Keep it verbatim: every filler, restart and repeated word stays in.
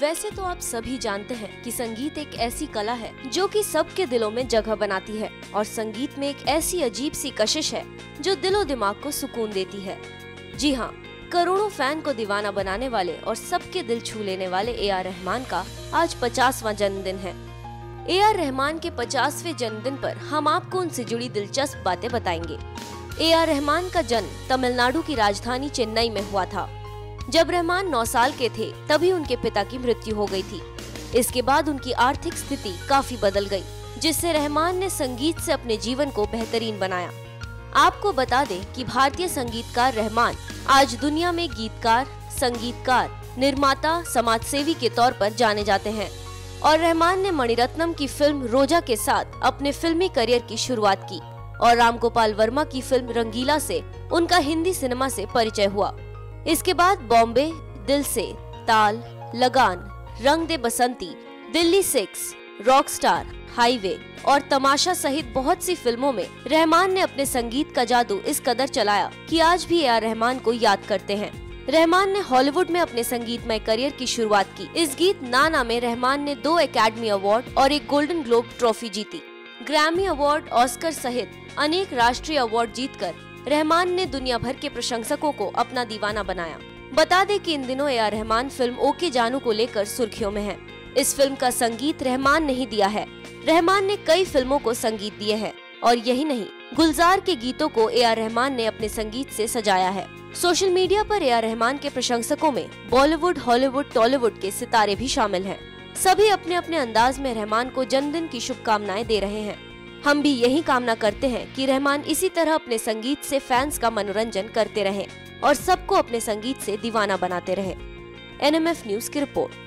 वैसे तो आप सभी जानते हैं कि संगीत एक ऐसी कला है जो कि सबके दिलों में जगह बनाती है और संगीत में एक ऐसी अजीब सी कशिश है जो दिलो दिमाग को सुकून देती है। जी हाँ, करोड़ों फैन को दीवाना बनाने वाले और सबके दिल छू लेने वाले ए आर रहमान का आज पचासवां जन्मदिन है। ए आर रहमान के पचासवें जन्मदिन पर हम आपको उनसे जुड़ी दिलचस्प बातें बताएंगे। ए आर रहमान का जन्म तमिलनाडु की राजधानी चेन्नई में हुआ था। जब रहमान नौ साल के थे तभी उनके पिता की मृत्यु हो गई थी। इसके बाद उनकी आर्थिक स्थिति काफी बदल गई, जिससे रहमान ने संगीत से अपने जीवन को बेहतरीन बनाया। आपको बता दें कि भारतीय संगीतकार रहमान आज दुनिया में गीतकार, संगीतकार, निर्माता, समाजसेवी के तौर पर जाने जाते हैं और रहमान ने मणिरत्नम की फिल्म रोजा के साथ अपने फिल्मी करियर की शुरुआत की और राम गोपाल वर्मा की फिल्म रंगीला से उनका हिंदी सिनेमा से परिचय हुआ। इसके बाद बॉम्बे, दिल से, Taal, Lagaan, Rang De Basanti, Delhi six, Rockstar, Highway और तमाशा सहित बहुत सी फिल्मों में रहमान ने अपने संगीत का जादू इस कदर चलाया कि आज भी ए आर रहमान को याद करते हैं। रहमान ने हॉलीवुड में अपने संगीतमय करियर की शुरुआत की। इस गीत नाना में रहमान ने दो एकेडमी अवार्ड और एक गोल्डन ग्लोब ट्रॉफी जीती। ग्रैमी अवार्ड, ऑस्कर सहित अनेक राष्ट्रीय अवार्ड जीतकर रहमान ने दुनिया भर के प्रशंसकों को अपना दीवाना बनाया। बता दें कि इन दिनों A R Rahman film OK Jaanu को लेकर सुर्खियों में है। इस फिल्म का संगीत रहमान ने ही दिया है। रहमान ने कई फिल्मों को संगीत दिए हैं और यही नहीं, गुलजार के गीतों को ए आर रहमान ने अपने संगीत से सजाया है। सोशल मीडिया पर ए आर रहमान के प्रशंसकों में बॉलीवुड, हॉलीवुड, टॉलीवुड के सितारे भी शामिल हैं। सभी अपने अपने अंदाज में रहमान को जन्मदिन की शुभकामनाएं दे रहे हैं। हम भी यही कामना करते हैं कि रहमान इसी तरह अपने संगीत से फैंस का मनोरंजन करते रहें और सबको अपने संगीत से दीवाना बनाते रहें। एन एम एफ न्यूज की रिपोर्ट।